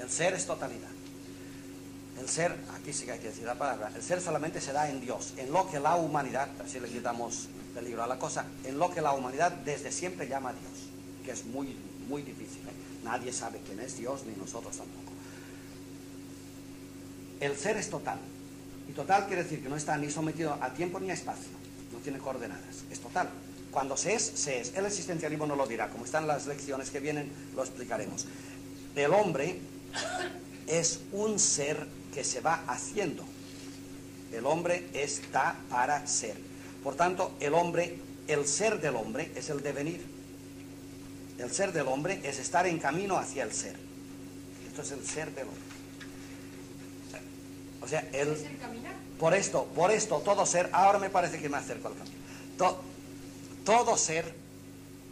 El ser es totalidad. El ser, aquí sí que hay que decir la palabra, el ser solamente se da en Dios, en lo que la humanidad, así le quitamos del libro a la cosa, en lo que la humanidad desde siempre llama a Dios, que es muy, muy difícil, ¿eh? Nadie sabe quién es Dios, ni nosotros tampoco. El ser es total, y total quiere decir que no está ni sometido a tiempo ni a espacio, no tiene coordenadas, es total. Cuando se es, se es. El existencialismo no lo dirá, como están las lecciones que vienen, lo explicaremos. El hombre es un ser que se va haciendo. El hombre está para ser. Por tanto, el hombre, el ser del hombre es el devenir. El ser del hombre es estar en camino hacia el ser. Esto es el ser del hombre. O sea, el... Por esto, todo ser... Ahora me parece que me acerco al camino. Todo ser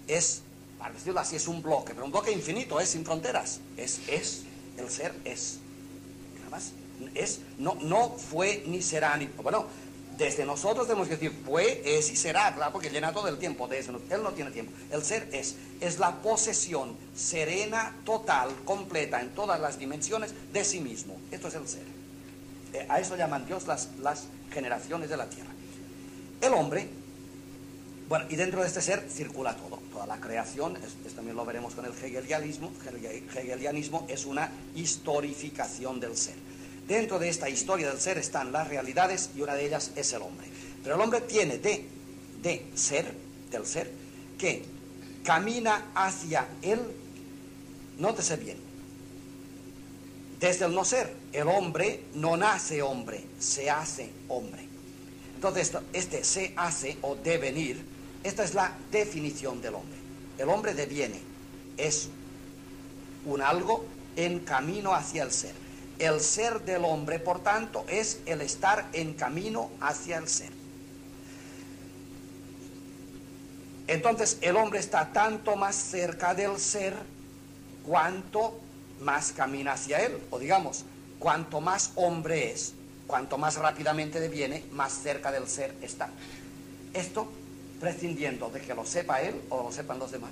es, para decirlo así, es un bloque, pero un bloque infinito, es sin fronteras. Es, el ser es. Nada más. Es, no fue ni será ni... Bueno, desde nosotros tenemos que decir fue, es y será, claro, porque llena todo el tiempo. De eso, él no tiene tiempo. El ser es la posesión serena, total, completa, en todas las dimensiones de sí mismo. Esto es el ser. A eso llaman Dios las generaciones de la tierra. El hombre... Bueno, y dentro de este ser circula todo, toda la creación, también lo veremos con el hegelianismo. Hegelianismo es una historificación del ser. Dentro de esta historia del ser están las realidades y una de ellas es el hombre. Pero el hombre tiene del ser, que camina hacia él, nótese bien, desde el no ser. El hombre no nace hombre, se hace hombre. Entonces, este se hace o devenir. Esta es la definición del hombre. El hombre deviene, es un algo en camino hacia el ser. El ser del hombre, por tanto, es el estar en camino hacia el ser. Entonces, el hombre está tanto más cerca del ser cuanto más camina hacia él. O digamos, cuanto más hombre es, cuanto más rápidamente deviene, más cerca del ser está. Esto prescindiendo de que lo sepa él o lo sepan los demás.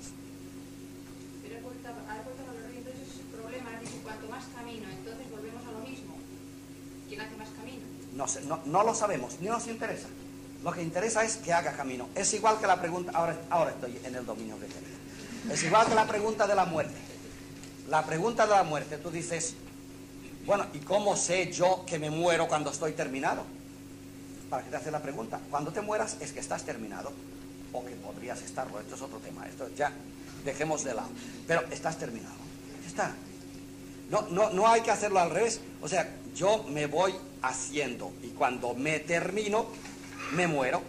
Pero ha puesto valor, entonces es el problema, dice, cuanto más camino, entonces volvemos a lo mismo. ¿Quién hace más camino? No sé, no lo sabemos, ni nos interesa. Lo que interesa es que haga camino. Es igual que la pregunta, ahora estoy en el dominio que tengo. Es igual que la pregunta de la muerte. La pregunta de la muerte, tú dices, bueno, ¿y cómo sé yo que me muero cuando estoy terminado? ¿Para qué te haces la pregunta? Cuando te mueras es que estás terminado, o que podrías estarlo. Esto es otro tema, esto ya dejemos de lado. Pero estás terminado, ya está. No hay que hacerlo al revés. O sea, yo me voy haciendo y cuando me termino, me muero.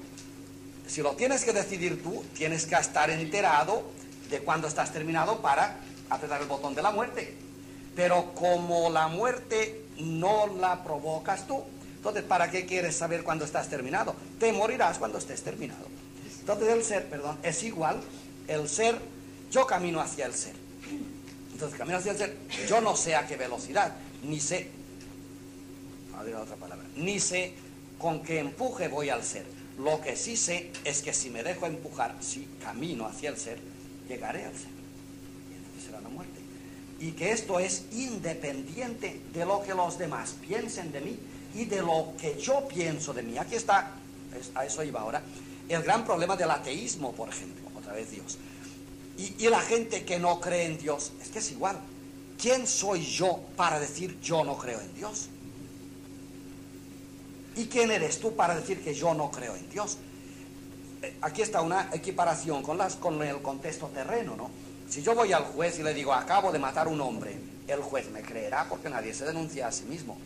Si lo tienes que decidir tú, tienes que estar enterado de cuándo estás terminado para apretar el botón de la muerte. Pero como la muerte no la provocas tú, entonces ¿para qué quieres saber cuándo estás terminado? Te morirás cuando estés terminado. Entonces el ser, perdón, es igual. El ser, yo camino hacia el ser. Entonces camino hacia el ser, yo no sé a qué velocidad, ni sé, a ver otra palabra, ni sé con qué empuje voy al ser. Lo que sí sé es que si me dejo empujar, si camino hacia el ser, llegaré al ser. Y entonces será la muerte. Y que esto es independiente de lo que los demás piensen de mí y de lo que yo pienso de mí. Aquí está, a eso iba ahora, el gran problema del ateísmo, por ejemplo, otra vez Dios. Y la gente que no cree en Dios, es que es igual. ¿Quién soy yo para decir yo no creo en Dios? ¿Y quién eres tú para decir que yo no creo en Dios? Aquí está una equiparación con el contexto terreno, ¿no? Si yo voy al juez y le digo, acabo de matar a un hombre, el juez me creerá porque nadie se denuncia a sí mismo.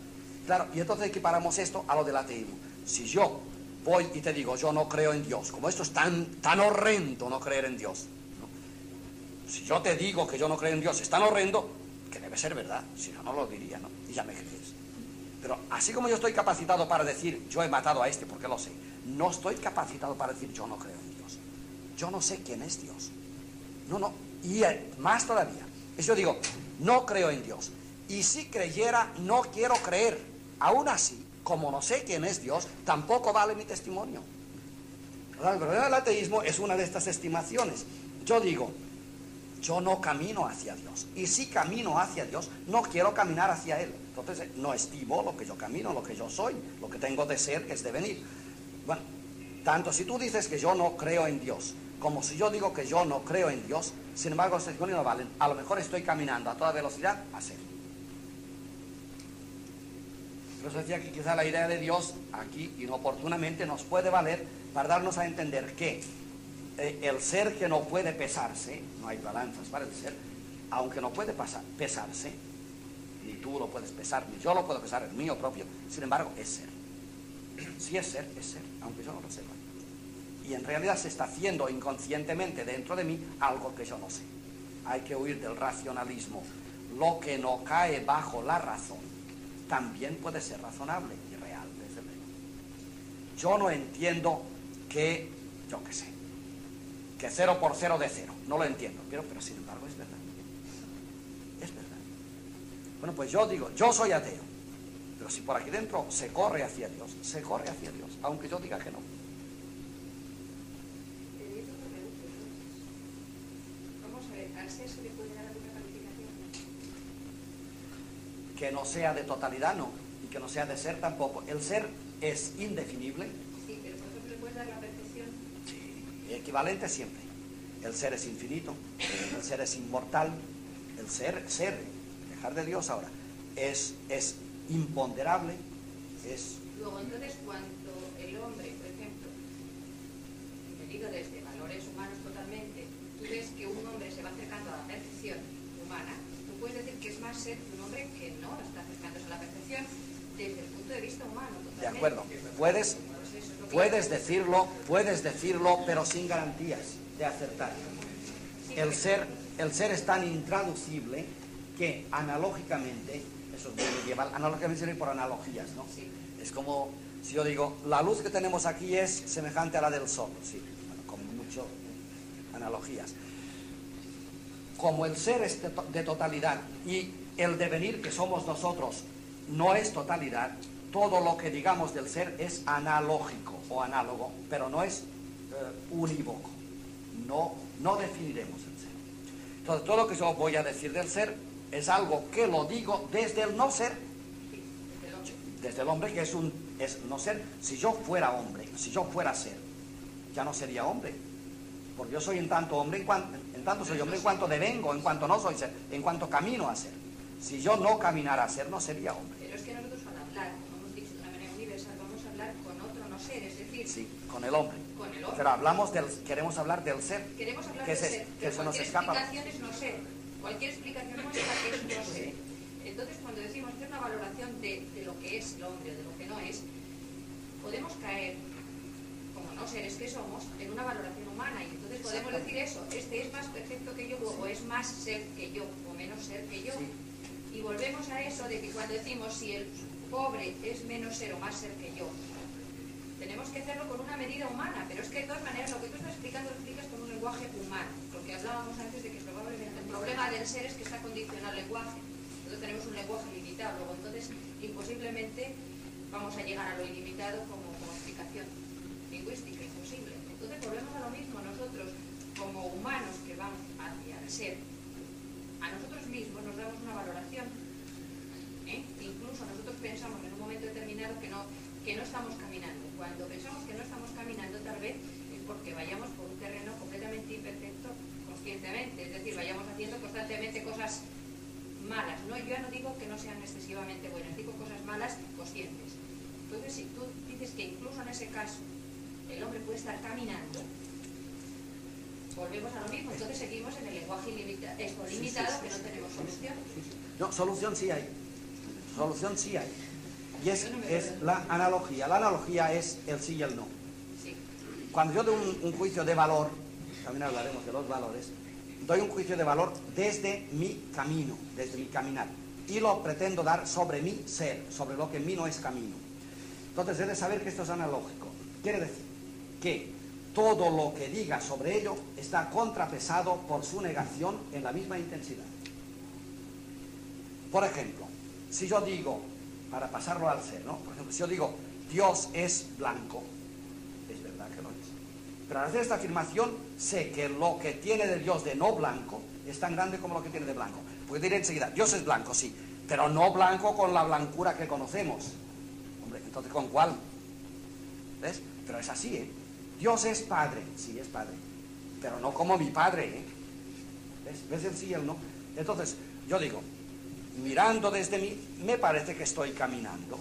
Claro, y entonces equiparamos esto a lo del ateísmo. Si yo voy y te digo, yo no creo en Dios, como esto es tan horrendo no creer en Dios, ¿no? Si yo te digo que yo no creo en Dios, es tan horrendo, que debe ser verdad, si no, no lo diría, ¿no? Y ya me crees. Pero así como yo estoy capacitado para decir, yo he matado a este porque lo sé, no estoy capacitado para decir, yo no creo en Dios. Yo no sé quién es Dios. No. Y más todavía, yo digo, no creo en Dios. Y si creyera, no quiero creer. Aún así, como no sé quién es Dios, tampoco vale mi testimonio. El problema del ateísmo es una de estas estimaciones. Yo digo, yo no camino hacia Dios. Y si camino hacia Dios, no quiero caminar hacia Él. Entonces, no estimo lo que yo camino, lo que yo soy, lo que tengo de ser es de venir. Bueno, tanto si tú dices que yo no creo en Dios, como si yo digo que yo no creo en Dios, sin embargo, los testimonios no valen. A lo mejor estoy caminando a toda velocidad hacia Él. Por eso decía que quizá la idea de Dios, aquí inoportunamente, nos puede valer para darnos a entender que el ser que no puede pesarse, no hay balanzas para el ser, aunque no puede pesarse, ni tú lo puedes pesar, ni yo lo puedo pesar, es mío propio, sin embargo es ser. Si es ser, es ser, aunque yo no lo sepa. Y en realidad se está haciendo inconscientemente dentro de mí algo que yo no sé. Hay que huir del racionalismo. Lo que no cae bajo la razón también puede ser razonable y real, desde luego. Yo no entiendo que, yo qué sé, que 0 por 0 de 0, no lo entiendo, pero sin embargo es verdad. Es verdad. Bueno, pues yo digo, yo soy ateo, pero si por aquí dentro se corre hacia Dios, aunque yo diga que no. Vamos a ver, ¿al ser se le puede dar alguna calificación? Que no sea de totalidad, no, y que no sea de ser tampoco. El ser es indefinible. Sí, pero por ejemplo, ¿le puede dar la perfección? Sí, equivalente siempre. El ser es infinito, el ser es inmortal, el ser. De Dios ahora, es imponderable, es... Luego, entonces, cuando el hombre, por ejemplo, venido desde valores humanos totalmente, tú ves que un hombre se va acercando a la perfección humana, tú puedes decir que es más ser que un hombre que no está acercándose a la perfección desde el punto de vista humano totalmente. De acuerdo, puedes decirlo, pero sin garantías de acertar. Sí, el ser es tan intraducible que analógicamente, eso es muy medieval, analógicamente sirve por analogías, ¿no? Sí. Es como si yo digo, la luz que tenemos aquí es semejante a la del sol, sí, bueno, con muchas analogías. Como el ser es de totalidad y el devenir que somos nosotros no es totalidad, todo lo que digamos del ser es analógico o análogo, pero no es unívoco, no definiremos el ser. Entonces, todo lo que yo voy a decir del ser es algo que lo digo desde el no ser, desde el hombre que es no ser. Si yo fuera hombre, si yo fuera ser, ya no sería hombre, porque yo soy en tanto hombre, en tanto soy hombre, en cuanto devengo, en cuanto no soy ser, en cuanto camino a ser. Si yo no caminara a ser, no sería hombre. Pero es que nosotros al hablar, como hemos dicho de una manera universal, vamos a hablar con otro no ser, es decir... Sí, con el hombre. Con el hombre. Pero queremos hablar del ser. Queremos hablar del ser, que se nos escapa. Cualquier explicación nuestra es no ser. Entonces, cuando decimos hacer una valoración de lo que es el hombre, de lo que no es, podemos caer, como no seres que somos, en una valoración humana. Y entonces podemos decir eso, este es más perfecto que yo, o es más ser que yo, o menos ser que yo. Sí. Y volvemos a eso de que cuando decimos si el pobre es menos ser o más ser que yo, tenemos que hacerlo con una medida humana, pero es que de todas maneras lo que tú estás explicando lo explicas con un lenguaje humano, porque hablábamos antes de que probablemente el problema del ser es que está condicionado al lenguaje, entonces tenemos un lenguaje limitado, luego entonces imposiblemente vamos a llegar a lo ilimitado como explicación lingüística, imposible. Entonces volvemos a lo mismo, nosotros como humanos que vamos hacia el ser, a nosotros mismos nos damos una valoración, incluso nosotros pensamos en un momento determinado que no estamos caminando. Cuando pensamos que no estamos caminando, tal vez es porque vayamos por un terreno completamente imperfecto conscientemente, es decir, vayamos haciendo constantemente cosas malas. No, yo no digo que no sean excesivamente buenas, digo cosas malas conscientes. Entonces, si tú dices que incluso en ese caso el hombre puede estar caminando, volvemos a lo mismo, entonces seguimos en el lenguaje limitado, que no tenemos solución. No, solución sí hay. Solución sí hay. Y es la analogía. La analogía es el sí y el no. Sí. Cuando yo doy un juicio de valor, también hablaremos de los valores, doy un juicio de valor desde mi camino, desde mi caminar, y lo pretendo dar sobre mi ser, sobre lo que en mí no es camino. Entonces, he de saber que esto es analógico. Quiere decir que todo lo que diga sobre ello está contrapesado por su negación en la misma intensidad. Por ejemplo, si yo digo, para pasarlo al ser, ¿no? Por ejemplo, si yo digo, Dios es blanco, es verdad que lo es. Pero al hacer esta afirmación, sé que lo que tiene de Dios de no blanco es tan grande como lo que tiene de blanco. Porque diré enseguida, Dios es blanco, sí, pero no blanco con la blancura que conocemos. Hombre, entonces, ¿con cuál? ¿Ves? Pero es así, ¿eh? Dios es padre, sí, es padre, pero no como mi padre, ¿eh? ¿Ves? ¿Ves en sí él, no? Entonces, yo digo, mirando desde mí, me parece que estoy caminando.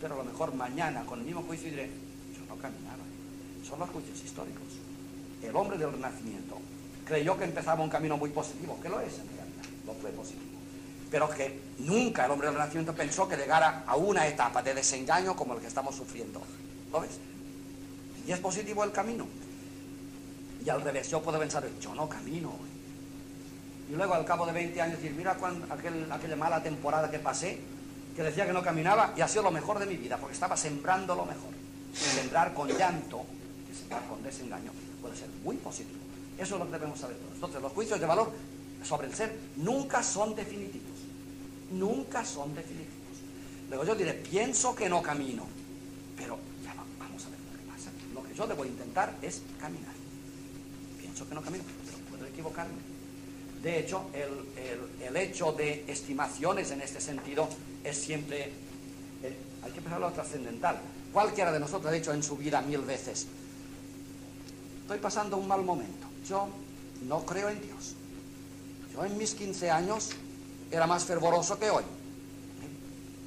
Pero a lo mejor mañana, con el mismo juicio, diré, yo no caminaba. Son los juicios históricos. El hombre del Renacimiento creyó que empezaba un camino muy positivo, que lo es en realidad, no fue positivo. Pero que nunca el hombre del Renacimiento pensó que llegara a una etapa de desengaño como el que estamos sufriendo. ¿Lo ves? Y es positivo el camino. Y al revés, yo puedo pensar, yo no camino. Y luego al cabo de 20 años decir, mira aquella mala temporada que pasé, que decía que no caminaba, y ha sido lo mejor de mi vida, porque estaba sembrando lo mejor. Sembrar con llanto, sembrar con desengaño, puede ser muy positivo. Eso es lo que debemos saber todos. Entonces, los juicios de valor sobre el ser nunca son definitivos. Nunca son definitivos. Luego yo diré, pienso que no camino, pero ya vamos a ver lo que pasa. Lo que yo debo intentar es caminar. Pienso que no camino, pero puedo equivocarme. De hecho, el hecho de estimaciones en este sentido es siempre... hay que pensarlo trascendental. Cualquiera de nosotros ha hecho en su vida 1000 veces. Estoy pasando un mal momento. Yo no creo en Dios. Yo en mis 15 años era más fervoroso que hoy.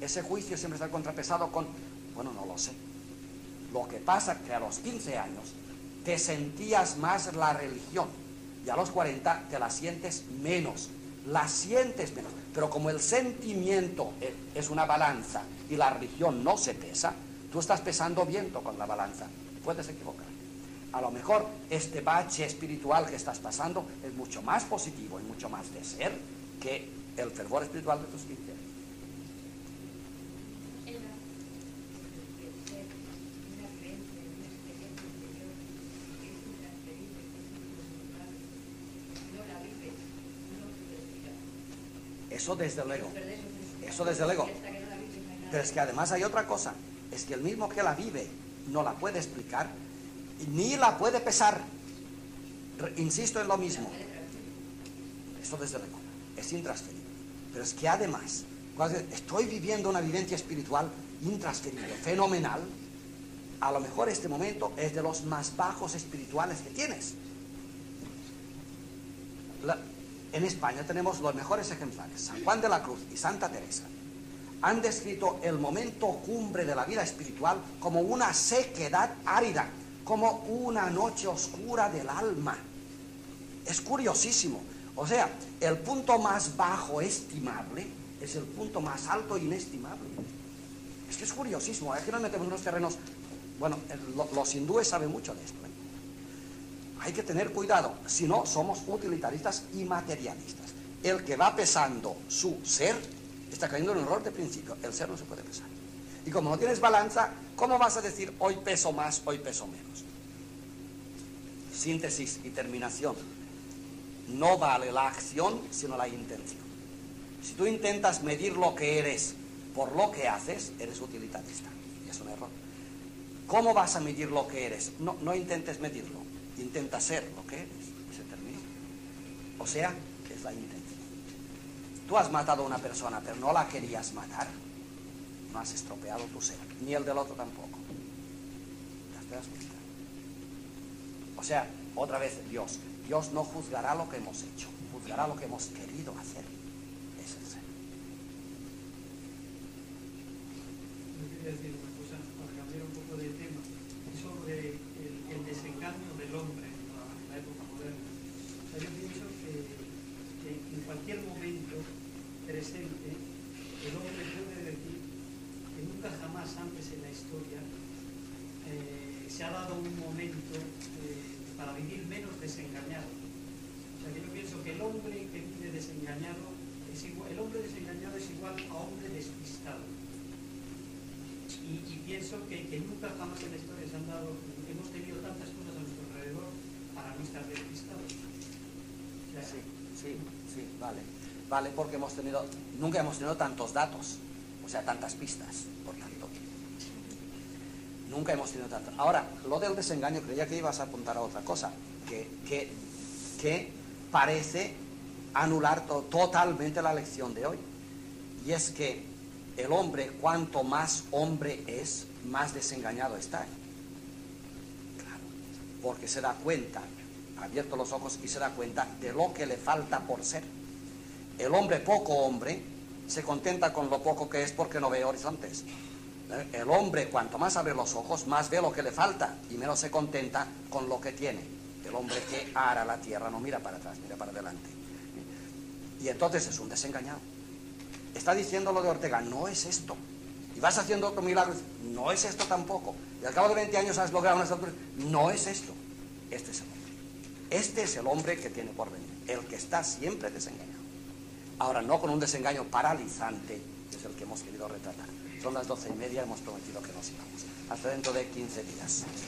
Ese juicio siempre está contrapesado con, bueno, no lo sé. Lo que pasa es que a los 15 años te sentías más la religión y a los 40 te la sientes menos. La sientes menos. Pero como el sentimiento es una balanza y la religión no se pesa, tú estás pesando viento con la balanza. Puedes equivocar. A lo mejor este bache espiritual que estás pasando es mucho más positivo y mucho más de ser que el fervor espiritual de tus 15 años. Eso desde luego. Pero es que además hay otra cosa, es que el mismo que la vive no la puede explicar, ni la puede pesar. Insisto en lo mismo. Eso desde luego, es intransferible. Pero es que además, estoy viviendo una vivencia espiritual intransferible, fenomenal. A lo mejor este momento es de los más bajos espirituales que tienes. En España tenemos los mejores ejemplares, San Juan de la Cruz y Santa Teresa. Han descrito el momento cumbre de la vida espiritual como una sequedad árida, como una noche oscura del alma. Es curiosísimo. O sea, el punto más bajo estimable es el punto más alto inestimable. Es que es curiosísimo. Aquí nos metemos en unos terrenos... Bueno, los hindúes saben mucho de esto, ¿eh? Hay que tener cuidado, si no somos utilitaristas y materialistas. El que va pesando su ser está cayendo en un error de principio. El ser no se puede pesar. Y como no tienes balanza, ¿cómo vas a decir hoy peso más, hoy peso menos? Síntesis y terminación. No vale la acción, sino la intención. Si tú intentas medir lo que eres por lo que haces, eres utilitarista. Y es un error. ¿Cómo vas a medir lo que eres? No intentes medirlo. Intenta ser lo que eres y se terminó. O sea, es la intención. Tú has matado a una persona, pero no la querías matar. No has estropeado tu ser, ni el del otro tampoco. ¿Te das cuenta? O sea, otra vez Dios. Dios no juzgará lo que hemos hecho, juzgará lo que hemos querido hacer. Es el ser. Yo quería decir una cosa para cambiar un poco de tema sobre el desengaño del hombre en la época moderna. O sea, yo pienso que en cualquier momento presente el hombre puede decir que nunca jamás antes en la historia se ha dado un momento para vivir menos desengañado. O sea, que yo pienso que el hombre que vive desengañado es igual, el hombre desengañado es igual a hombre despistado. Y pienso que nunca jamás en la historia se han dado, hemos tenido tantas cosas a nuestro alrededor para no estar despistados. Sí, vale. Vale, porque nunca hemos tenido tantos datos, o sea, tantas pistas, por tanto. Nunca hemos tenido tantas. Ahora, lo del desengaño, creía que ibas a apuntar a otra cosa, que parece anular totalmente la lección de hoy. Y es que el hombre, cuanto más hombre es, más desengañado está. Claro, porque se da cuenta, ha abierto los ojos y se da cuenta de lo que le falta por ser. El hombre poco hombre se contenta con lo poco que es porque no ve horizontes. El hombre, cuanto más abre los ojos, más ve lo que le falta y menos se contenta con lo que tiene. El hombre que ara la tierra no mira para atrás, mira para adelante. Y entonces es un desengañado. Está diciendo lo de Ortega, no es esto. Y vas haciendo otro milagro, no es esto tampoco. Y al cabo de 20 años has logrado una estructura, no es esto. Este es el hombre. Este es el hombre que tiene por venir, el que está siempre desengañado. Ahora, no con un desengaño paralizante, que es el que hemos querido retratar. Son las 12:30, hemos prometido que nos íbamos. Hasta dentro de 15 días.